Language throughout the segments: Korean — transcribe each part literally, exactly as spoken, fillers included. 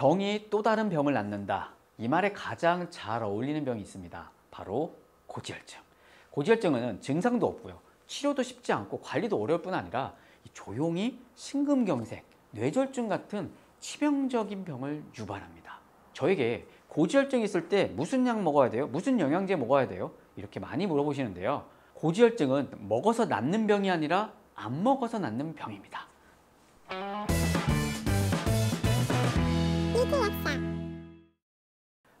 병이 또 다른 병을 낫는다. 이 말에 가장 잘 어울리는 병이 있습니다. 바로 고지혈증. 고지혈증은 증상도 없고요. 치료도 쉽지 않고 관리도 어려울 뿐 아니라 조용히 심근경색, 뇌졸중 같은 치명적인 병을 유발합니다. 저에게 고지혈증이 있을 때 무슨 약 먹어야 돼요? 무슨 영양제 먹어야 돼요? 이렇게 많이 물어보시는데요. 고지혈증은 먹어서 낫는 병이 아니라 안 먹어서 낫는 병입니다. 리틀 약사.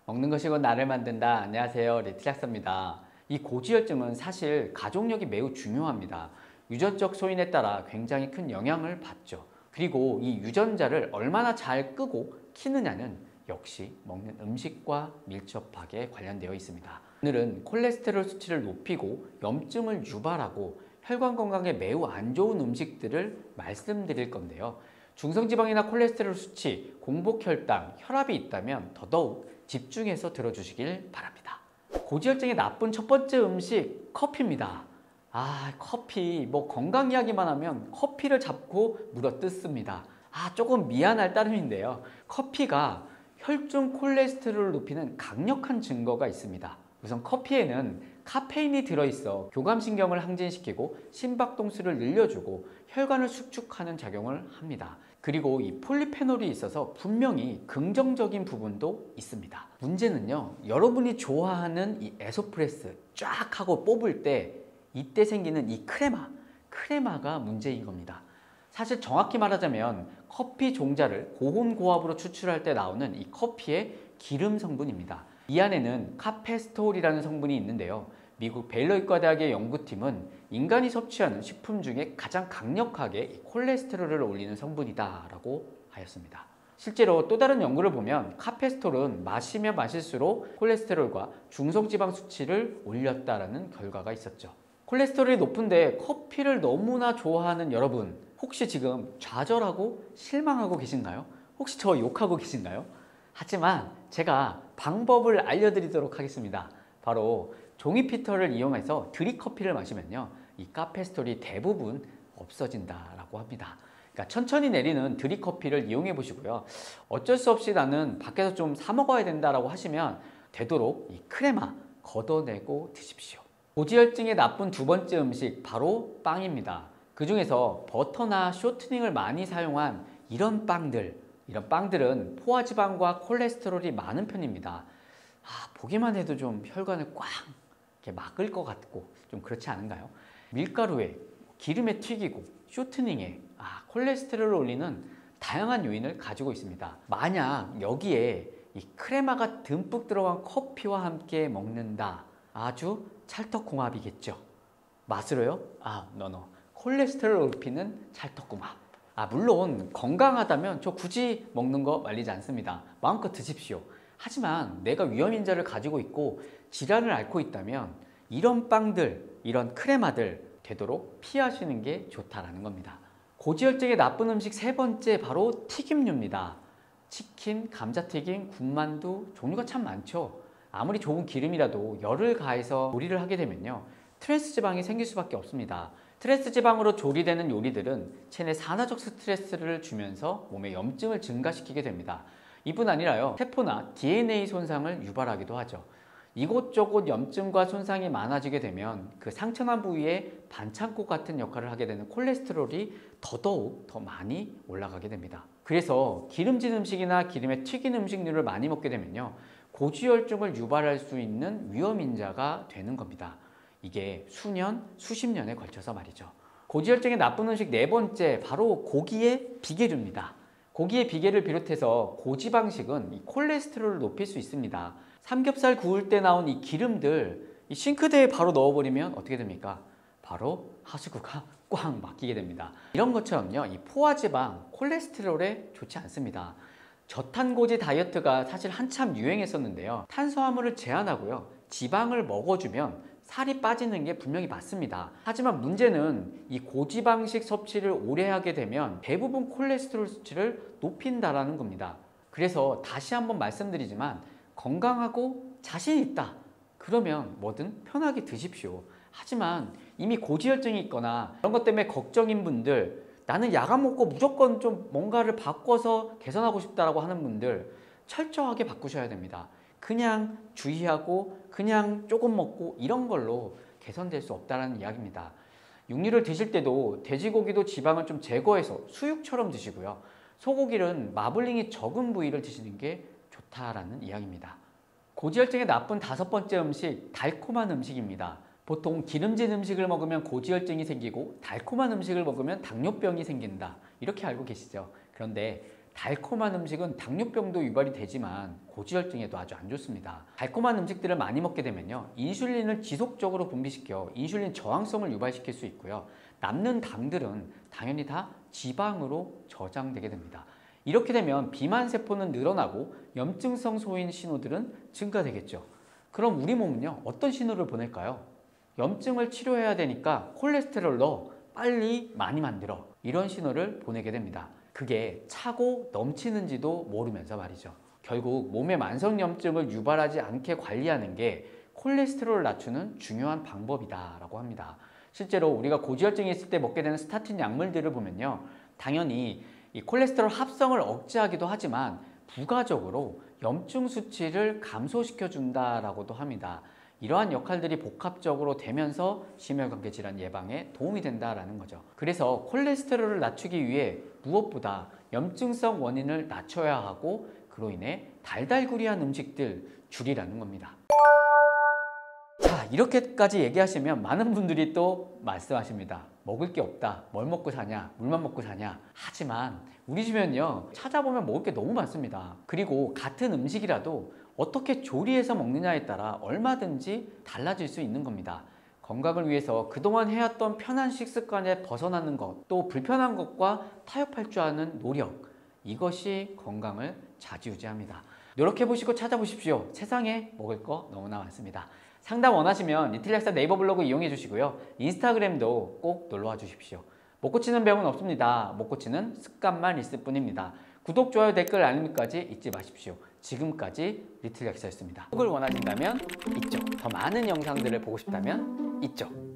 먹는 것이 곧 나를 만든다. 안녕하세요. 리틀 약사입니다. 이 고지혈증은 사실 가족력이 매우 중요합니다. 유전적 소인에 따라 굉장히 큰 영향을 받죠. 그리고 이 유전자를 얼마나 잘 끄고 키느냐는 역시 먹는 음식과 밀접하게 관련되어 있습니다. 오늘은 콜레스테롤 수치를 높이고 염증을 유발하고 혈관 건강에 매우 안 좋은 음식들을 말씀드릴 건데요. 중성지방이나 콜레스테롤 수치, 공복혈당, 혈압이 있다면 더더욱 집중해서 들어주시길 바랍니다. 고지혈증의 나쁜 첫 번째 음식, 커피입니다. 아, 커피, 뭐 건강 이야기만 하면 커피를 잡고 물어뜯습니다. 아, 조금 미안할 따름인데요. 커피가 혈중 콜레스테롤을 높이는 강력한 증거가 있습니다. 우선 커피에는 카페인이 들어있어 교감신경을 항진시키고 심박동수를 늘려주고 혈관을 수축하는 작용을 합니다. 그리고 이 폴리페놀이 있어서 분명히 긍정적인 부분도 있습니다. 문제는요, 여러분이 좋아하는 이 에소프레스 쫙 하고 뽑을 때 이때 생기는 이 크레마, 크레마가 문제인 겁니다. 사실 정확히 말하자면 커피 종자를 고온고압으로 추출할 때 나오는 이 커피의 기름 성분입니다. 이 안에는 카페스톨이라는 성분이 있는데요. 미국 벨러의과대학의 연구팀은 인간이 섭취하는 식품 중에 가장 강력하게 콜레스테롤을 올리는 성분이다 라고 하였습니다. 실제로 또 다른 연구를 보면 카페스톨은 마시면 마실수록 콜레스테롤과 중성지방 수치를 올렸다라는 결과가 있었죠. 콜레스테롤이 높은데 커피를 너무나 좋아하는 여러분, 혹시 지금 좌절하고 실망하고 계신가요? 혹시 저 욕하고 계신가요? 하지만 제가 방법을 알려드리도록 하겠습니다. 바로 종이피터를 이용해서 드립커피를 마시면요, 이 카페스톨이 대부분 없어진다라고 합니다. 그러니까 천천히 내리는 드립커피를 이용해 보시고요. 어쩔 수 없이 나는 밖에서 좀 사 먹어야 된다라고 하시면 되도록 이 크레마 걷어내고 드십시오. 고지혈증의 나쁜 두 번째 음식, 바로 빵입니다. 그 중에서 버터나 쇼트닝을 많이 사용한 이런 빵들, 이런 빵들은 포화지방과 콜레스테롤이 많은 편입니다. 아, 보기만 해도 좀 혈관을 꽉 이렇게 막을 것 같고 좀 그렇지 않은가요? 밀가루에, 기름에 튀기고 쇼트닝에 아, 콜레스테롤을 올리는 다양한 요인을 가지고 있습니다. 만약 여기에 이 크레마가 듬뿍 들어간 커피와 함께 먹는다, 아주 찰떡궁합이겠죠. 맛으로요? 아, 너너 콜레스테롤을 높이는 찰떡궁합. 아, 물론 건강하다면 저 굳이 먹는 거 말리지 않습니다. 마음껏 드십시오. 하지만 내가 위험인자를 가지고 있고 질환을 앓고 있다면 이런 빵들, 이런 크레마들 되도록 피하시는 게 좋다라는 겁니다. 고지혈증의 나쁜 음식 세 번째, 바로 튀김류입니다. 치킨, 감자튀김, 군만두, 종류가 참 많죠. 아무리 좋은 기름이라도 열을 가해서 조리를 하게 되면요, 트랜스 지방이 생길 수밖에 없습니다. 트랜스 지방으로 조리되는 요리들은 체내 산화적 스트레스를 주면서 몸에 염증을 증가시키게 됩니다. 이뿐 아니라요, 세포나 디엔에이 손상을 유발하기도 하죠. 이곳저곳 염증과 손상이 많아지게 되면 그 상처난 부위에 반창고 같은 역할을 하게 되는 콜레스테롤이 더더욱 더 많이 올라가게 됩니다. 그래서 기름진 음식이나 기름에 튀긴 음식류를 많이 먹게 되면요, 고지혈증을 유발할 수 있는 위험인자가 되는 겁니다. 이게 수년, 수십 년에 걸쳐서 말이죠. 고지혈증의 나쁜 음식 네 번째, 바로 고기의 비계류입니다. 고기의 비계를 비롯해서 고지방식은 이 콜레스테롤을 높일 수 있습니다. 삼겹살 구울 때 나온 이 기름들, 이 싱크대에 바로 넣어버리면 어떻게 됩니까? 바로 하수구가 꽉 막히게 됩니다. 이런 것처럼요, 이 포화지방, 콜레스테롤에 좋지 않습니다. 저탄고지 다이어트가 사실 한참 유행했었는데요, 탄수화물을 제한하고요, 지방을 먹어주면 살이 빠지는 게 분명히 맞습니다. 하지만 문제는 이 고지방식 섭취를 오래 하게 되면 대부분 콜레스테롤 수치를 높인다라는 겁니다. 그래서 다시 한번 말씀드리지만 건강하고 자신 있다 그러면 뭐든 편하게 드십시오. 하지만 이미 고지혈증이 있거나 그런 것 때문에 걱정인 분들, 나는 야간 먹고 무조건 좀 뭔가를 바꿔서 개선하고 싶다라고 하는 분들 철저하게 바꾸셔야 됩니다. 그냥 주의하고 그냥 조금 먹고 이런 걸로 개선될 수 없다는 이야기입니다. 육류를 드실 때도 돼지고기도 지방을 좀 제거해서 수육처럼 드시고요. 소고기는 마블링이 적은 부위를 드시는 게 좋다라는 이야기입니다. 고지혈증에 나쁜 다섯 번째 음식, 달콤한 음식입니다. 보통 기름진 음식을 먹으면 고지혈증이 생기고 달콤한 음식을 먹으면 당뇨병이 생긴다. 이렇게 알고 계시죠? 그런데 달콤한 음식은 당뇨병도 유발이 되지만 고지혈증에도 아주 안 좋습니다. 달콤한 음식들을 많이 먹게 되면요, 인슐린을 지속적으로 분비시켜 인슐린 저항성을 유발시킬 수 있고요. 남는 당들은 당연히 다 지방으로 저장되게 됩니다. 이렇게 되면 비만 세포는 늘어나고 염증성 소인 신호들은 증가되겠죠. 그럼 우리 몸은요, 어떤 신호를 보낼까요? 염증을 치료해야 되니까 콜레스테롤 넣어, 빨리 많이 만들어, 이런 신호를 보내게 됩니다. 그게 차고 넘치는지도 모르면서 말이죠. 결국 몸의 만성염증을 유발하지 않게 관리하는 게 콜레스테롤을 낮추는 중요한 방법이다라고 합니다. 실제로 우리가 고지혈증이 있을 때 먹게 되는 스타틴 약물들을 보면요, 당연히 이 콜레스테롤 합성을 억제하기도 하지만 부가적으로 염증 수치를 감소시켜준다라고도 합니다. 이러한 역할들이 복합적으로 되면서 심혈관계 질환 예방에 도움이 된다라는 거죠. 그래서 콜레스테롤을 낮추기 위해 무엇보다 염증성 원인을 낮춰야 하고, 그로 인해 달달구리한 음식들 줄이라는 겁니다. 자, 이렇게까지 얘기하시면 많은 분들이 또 말씀하십니다. 먹을 게 없다, 뭘 먹고 사냐, 물만 먹고 사냐. 하지만 우리 주변은요, 찾아보면 먹을 게 너무 많습니다. 그리고 같은 음식이라도 어떻게 조리해서 먹느냐에 따라 얼마든지 달라질 수 있는 겁니다. 건강을 위해서 그동안 해왔던 편한 식습관에 벗어나는 것, 또 불편한 것과 타협할 줄 아는 노력, 이것이 건강을 좌지우지합니다. 노력해보시고 찾아보십시오. 세상에 먹을 거 너무나 많습니다. 상담 원하시면 리틀약사 네이버 블로그 이용해 주시고요. 인스타그램도 꼭 놀러와 주십시오. 못 고치는 병은 없습니다. 못 고치는 습관만 있을 뿐입니다. 구독, 좋아요, 댓글, 알림까지 잊지 마십시오. 지금까지 리틀 약사였습니다. 구독을 원하신다면 이쪽, 더 많은 영상들을 보고 싶다면 이쪽.